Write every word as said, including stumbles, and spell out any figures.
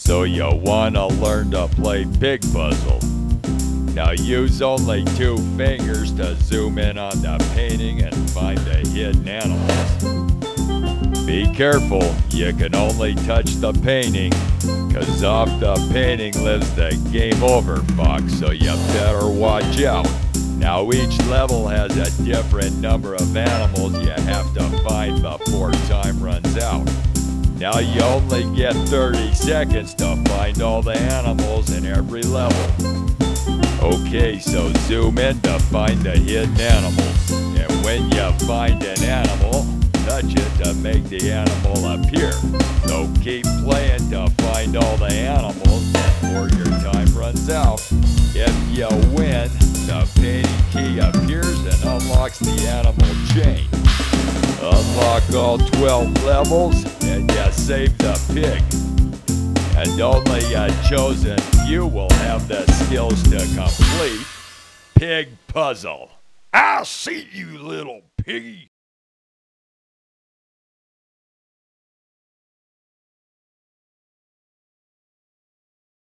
So you wanna learn to play Pig Puzzle. Now use only two fingers to zoom in on the painting and find the hidden animals. Be careful, you can only touch the painting, cause off the painting lives the game over fox, so you better watch out. Now each level has a different number of animals you have to find before time runs out. Now you only get thirty seconds to find all the animals in every level. Okay, so zoom in to find the hidden animals. And when you find an animal, touch it to make the animal appear. So keep playing to find all the animals before your time runs out. If you win, the painting key appears and unlocks the animal chain. Unlock all twelve levels and you save the pig. And only a chosen few will have the skills to complete Pig Puzzle. I'll see you, little piggy.